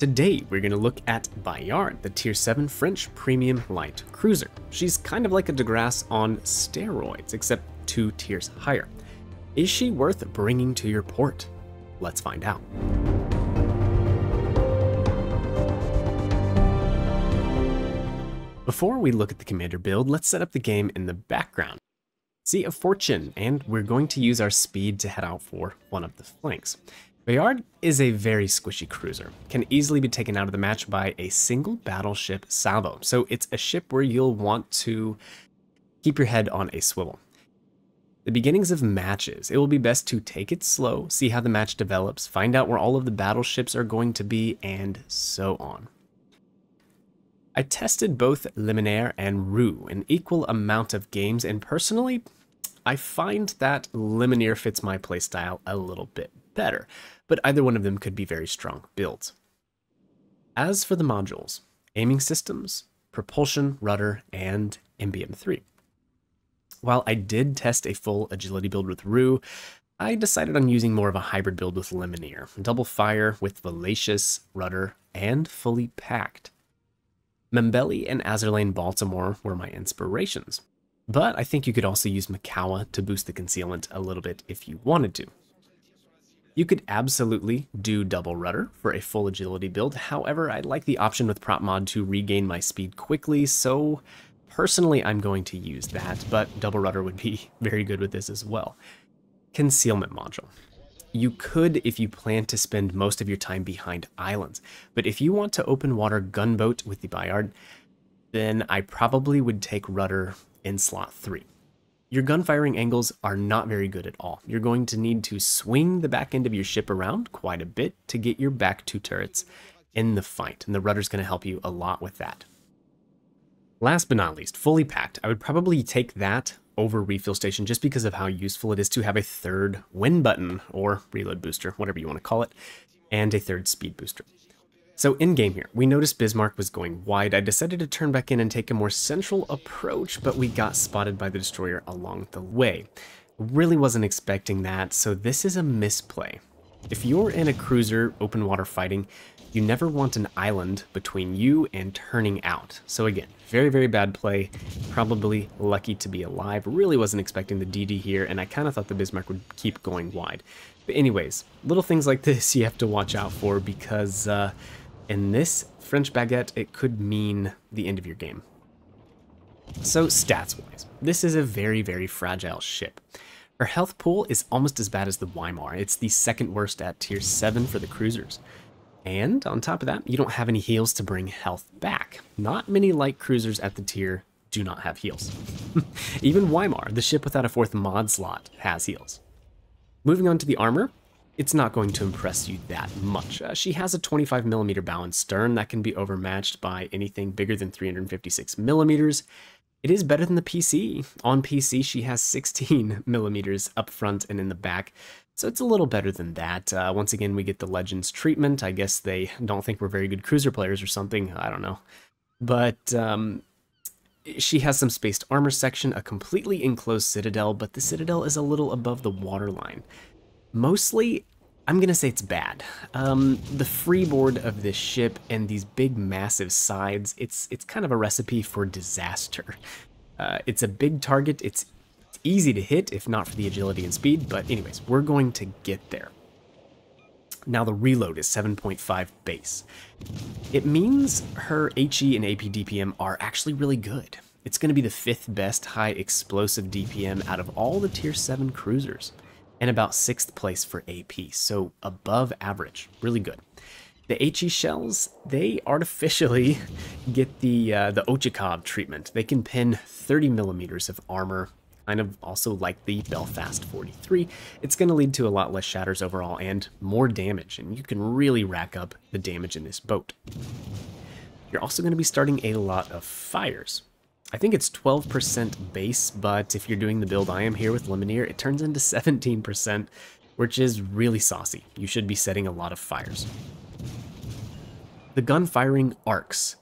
Today, we're going to look at Bayard, the Tier 7 French premium light cruiser. She's kind of like a de Grasse on steroids, except 2 tiers higher. Is she worth bringing to your port? Let's find out. Before we look at the Commander build, let's set up the game in the background. Sea of Fortune, and we're going to use our speed to head out for one of the flanks. Bayard is a very squishy cruiser, can easily be taken out of the match by a single battleship salvo, so it's a ship where you'll want to keep your head on a swivel. The beginnings of matches, it will be best to take it slow, see how the match develops, find out where all of the battleships are going to be, and so on. I tested both Lemonnier and Roux an equal amount of games, and personally, I find that Lemonnier fits my playstyle a little bit better, but either one of them could be very strong builds. As for the modules, aiming systems, propulsion, rudder, and MBM3. While I did test a full agility build with Roux, I decided on using more of a hybrid build with Lemonnier, double fire with Valacious, rudder, and fully packed. Membelli and Azerlane Baltimore were my inspirations, but I think you could also use Makawa to boost the concealment a little bit if you wanted to. You could absolutely do double rudder for a full agility build, however, I like the option with prop mod to regain my speed quickly, so personally I'm going to use that, but double rudder would be very good with this as well. Concealment module. You could if you plan to spend most of your time behind islands, but if you want to open water gunboat with the Bayard, then I probably would take rudder in slot 3. Your gunfiring angles are not very good at all. You're going to need to swing the back end of your ship around quite a bit to get your back 2 turrets in the fight, and the rudder's going to help you a lot with that. Last but not least, fully packed. I would probably take that over refuel station just because of how useful it is to have a third win button or reload booster, whatever you want to call it, and a third speed booster. So in game here, we noticed Bismarck was going wide. I decided to turn back in and take a more central approach, but we got spotted by the destroyer along the way. Really wasn't expecting that, so this is a misplay. If you're in a cruiser open water fighting, you never want an island between you and turning out. So again, very, very bad play. Probably lucky to be alive. Really wasn't expecting the DD here, and I kind of thought the Bismarck would keep going wide. But anyways, little things like this you have to watch out for because in this French baguette, it could mean the end of your game. So stats-wise, this is a very, very fragile ship. Her health pool is almost as bad as the Weimar. It's the second worst at tier 7 for the cruisers. And on top of that, you don't have any heals to bring health back. Not many light cruisers at the tier do not have heals. Even Weimar, the ship without a 4th mod slot, has heals. Moving on to the armor, it's not going to impress you that much. She has a 25mm bow and stern that can be overmatched by anything bigger than 356mm. It is better than the PC. On PC, she has 16mm up front and in the back. So it's a little better than that. Once again, we get the Legends treatment. I guess they don't think we're very good cruiser players or something. I don't know. But she has some spaced armor section, a completely enclosed citadel, but the citadel is a little above the waterline. Mostly, I'm going to say it's bad. The freeboard of this ship and these big, massive sides, it's kind of a recipe for disaster. It's a big target. It's easy to hit, if not for the agility and speed, but anyways, we're going to get there. Now the reload is 7.5 base. It means her HE and AP DPM are actually really good. It's going to be the 5th best high explosive DPM out of all the tier 7 cruisers, and about 6th place for AP, so above average, really good. The HE shells, they artificially get the Ochakov treatment. They can pin 30mm of armor, kind of also like the Belfast 43. It's going to lead to a lot less shatters overall and more damage, and you can really rack up the damage in this boat. You're also going to be starting a lot of fires. I think it's 12% base, but if you're doing the build I am here with Lemonnier, it turns into 17%, which is really saucy. You should be setting a lot of fires. The gun firing arcs,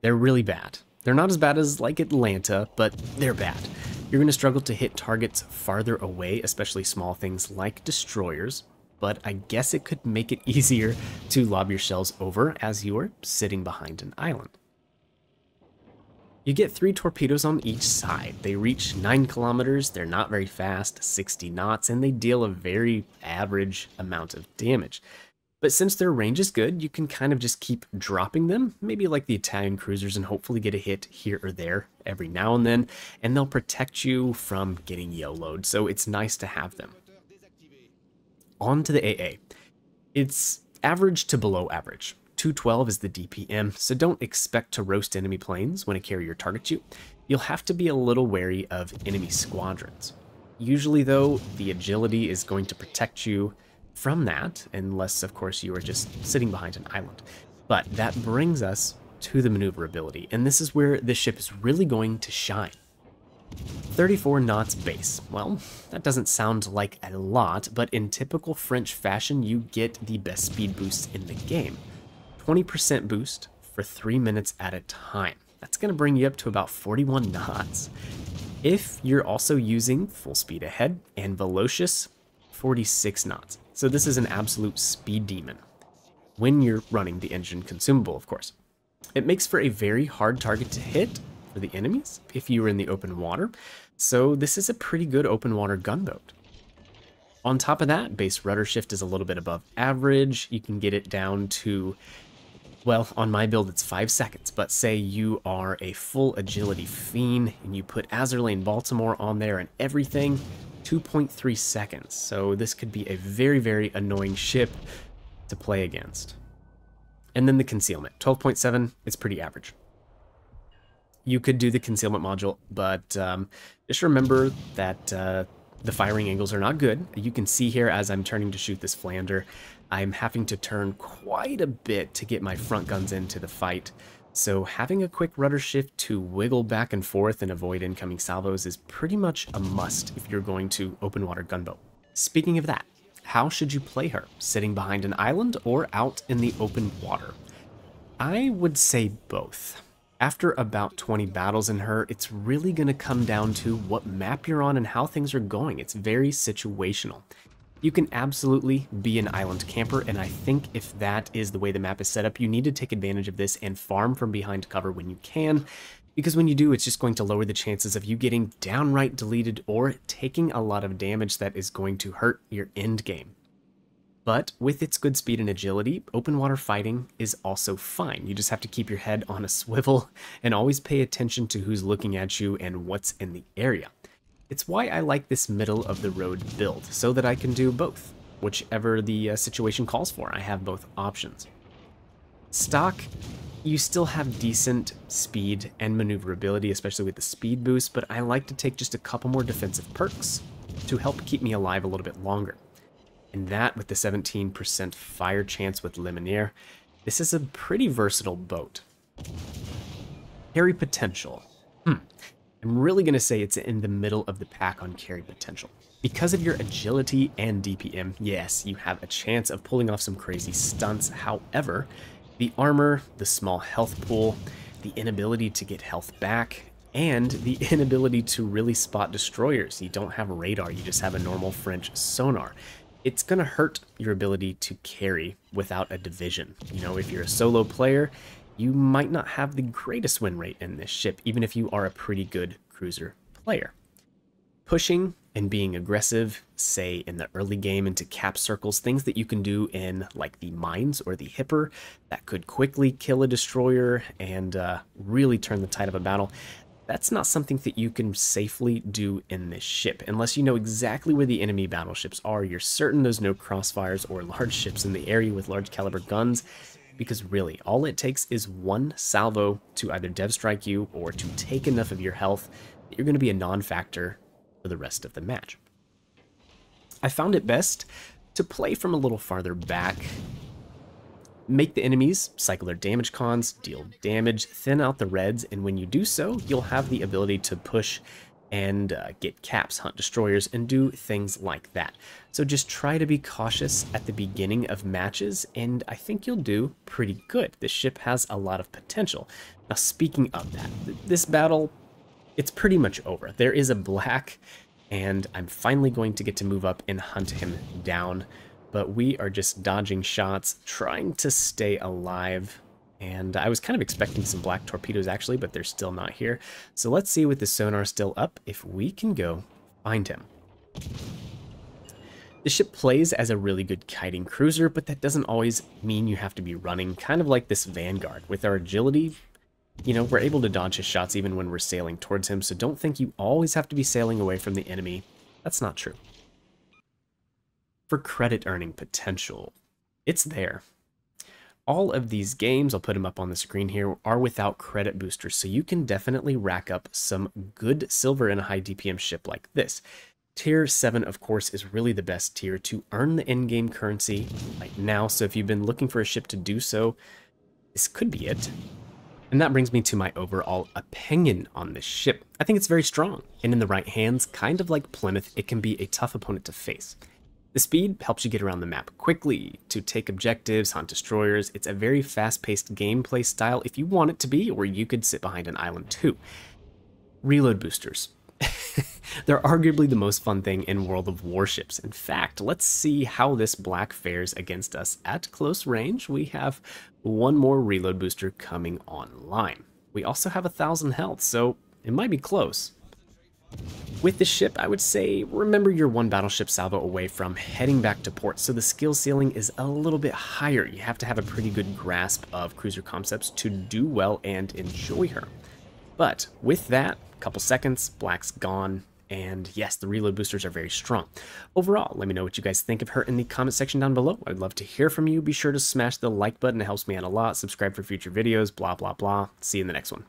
they're really bad. They're not as bad as like Atlanta, but they're bad. You're going to struggle to hit targets farther away, especially small things like destroyers. but I guess it could make it easier to lob your shells over as you are sitting behind an island. You get 3 torpedoes on each side. They reach 9 kilometers, they're not very fast, 60 knots, and they deal a very average amount of damage. But since their range is good, you can kind of just keep dropping them, maybe like the Italian cruisers, and hopefully get a hit here or there every now and then, and they'll protect you from getting YOLO'd, so it's nice to have them. On to the AA. It's average to below average. 212 is the DPM, so don't expect to roast enemy planes when a carrier targets you. You'll have to be a little wary of enemy squadrons. Usually though, the agility is going to protect you from that, unless of course you are just sitting behind an island. But that brings us to the maneuverability, and this is where this ship is really going to shine. 34 knots base. Well, that doesn't sound like a lot, but in typical French fashion, you get the best speed boosts in the game. 20% boost for 3 minutes at a time. That's going to bring you up to about 41 knots. If you're also using full speed ahead and Velocious, 46 knots. So this is an absolute speed demon when you're running the engine consumable, of course. It makes for a very hard target to hit for the enemies if you were in the open water. So this is a pretty good open water gunboat. On top of that, base rudder shift is a little bit above average. You can get it down to, well, on my build it's 5 seconds, but say you are a full agility fiend and you put Azerlane Baltimore on there and everything, 2.3 seconds. So this could be a very, very annoying ship to play against. And then the concealment, 12.7, it's pretty average. You could do the concealment module, but just remember that the firing angles are not good. You can see here as I'm turning to shoot this Flander, I'm having to turn quite a bit to get my front guns into the fight. So having a quick rudder shift to wiggle back and forth and avoid incoming salvos is pretty much a must if you're going to open water gunboat. Speaking of that, how should you play her? Sitting behind an island or out in the open water? I would say both. After about 20 battles in her, it's really going to come down to what map you're on and how things are going. It's very situational. You can absolutely be an island camper, and I think if that is the way the map is set up, you need to take advantage of this and farm from behind cover when you can, because when you do, it's just going to lower the chances of you getting downright deleted or taking a lot of damage that is going to hurt your end game. But with its good speed and agility, open water fighting is also fine. You just have to keep your head on a swivel and always pay attention to who's looking at you and what's in the area. It's why I like this middle of the road build, so that I can do both, whichever the situation calls for. I have both options. Stock, you still have decent speed and maneuverability, especially with the speed boost, but I like to take just a couple more defensive perks to help keep me alive a little bit longer. And that with the 17% fire chance with Lemonnier, this is a pretty versatile boat. Carry potential. I'm really going to say it's in the middle of the pack on carry potential. Because of your agility and DPM, yes, you have a chance of pulling off some crazy stunts. However, the armor, the small health pool, the inability to get health back, and the inability to really spot destroyers. You don't have a radar, you just have a normal French sonar. It's going to hurt your ability to carry without a division. You know, if you're a solo player, you might not have the greatest win rate in this ship, even if you are a pretty good cruiser player. Pushing and being aggressive, say in the early game into cap circles, things that you can do in like the mines or the hipper that could quickly kill a destroyer and really turn the tide of a battle. That's not something that you can safely do in this ship, unless you know exactly where the enemy battleships are. You're certain there's no crossfires or large ships in the area with large caliber guns, because really, all it takes is one salvo to either dev strike you or to take enough of your health that you're going to be a non-factor for the rest of the match. I found it best to play from a little farther back, make the enemies cycle their damage cons, deal damage, thin out the reds, and when you do so, you'll have the ability to push and get caps, hunt destroyers, and do things like that. So just try to be cautious at the beginning of matches, and I think you'll do pretty good. This ship has a lot of potential. Now, speaking of that, this battle, it's pretty much over. There is a Black, and I'm finally going to get to move up and hunt him down but we are just dodging shots, trying to stay alive. And I was kind of expecting some black torpedoes actually, but they're still not here. So let's see with the sonar still up if we can go find him. The ship plays as a really good kiting cruiser, but that doesn't always mean you have to be running, kind of like this Vanguard. With our agility, you know, we're able to dodge his shots even when we're sailing towards him, so don't think you always have to be sailing away from the enemy. That's not true. For credit earning potential, it's there. All of these games, I'll put them up on the screen here, are without credit boosters, so you can definitely rack up some good silver in a high DPM ship like this. Tier 7, of course, is really the best tier to earn the in-game currency right now, so if you've been looking for a ship to do so, this could be it. And that brings me to my overall opinion on this ship. I think it's very strong, and in the right hands, kind of like Plymouth, it can be a tough opponent to face. The speed helps you get around the map quickly to take objectives, hunt destroyers. It's a very fast-paced gameplay style if you want it to be, or you could sit behind an island too. Reload boosters. They're arguably the most fun thing in World of Warships. In fact, let's see how this Black fares against us at close range. We have one more reload booster coming online. We also have 1,000 health, so it might be close. With this ship, I would say, remember you're one battleship salvo away from heading back to port, so the skill ceiling is a little bit higher. You have to have a pretty good grasp of cruiser concepts to do well and enjoy her. But with that, couple seconds, Black's gone, and yes, the reload boosters are very strong. Overall, let me know what you guys think of her in the comment section down below. I'd love to hear from you. Be sure to smash the like button. It helps me out a lot. Subscribe for future videos, blah, blah, blah. See you in the next one.